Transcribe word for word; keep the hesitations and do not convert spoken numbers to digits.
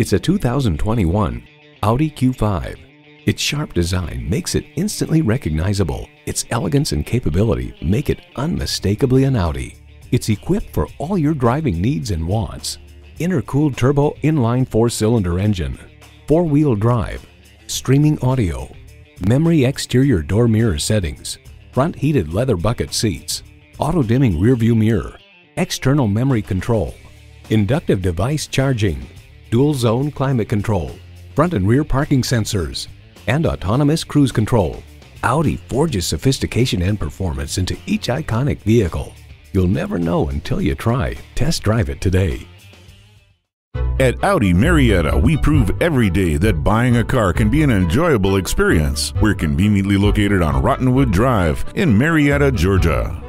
It's a two thousand twenty-one Audi Q five. Its sharp design makes it instantly recognizable. Its elegance and capability make it unmistakably an Audi. It's equipped for all your driving needs and wants. Intercooled turbo inline four-cylinder engine, four-wheel drive, streaming audio, memory exterior door mirror settings, front heated leather bucket seats, auto-dimming rearview mirror, external memory control, inductive device charging, dual-zone climate control, front and rear parking sensors, and autonomous cruise control. Audi forges sophistication and performance into each iconic vehicle. You'll never know until you try. Test drive it today. At Audi Marietta, we prove every day that buying a car can be an enjoyable experience. We're conveniently located on Rottenwood Drive in Marietta, Georgia.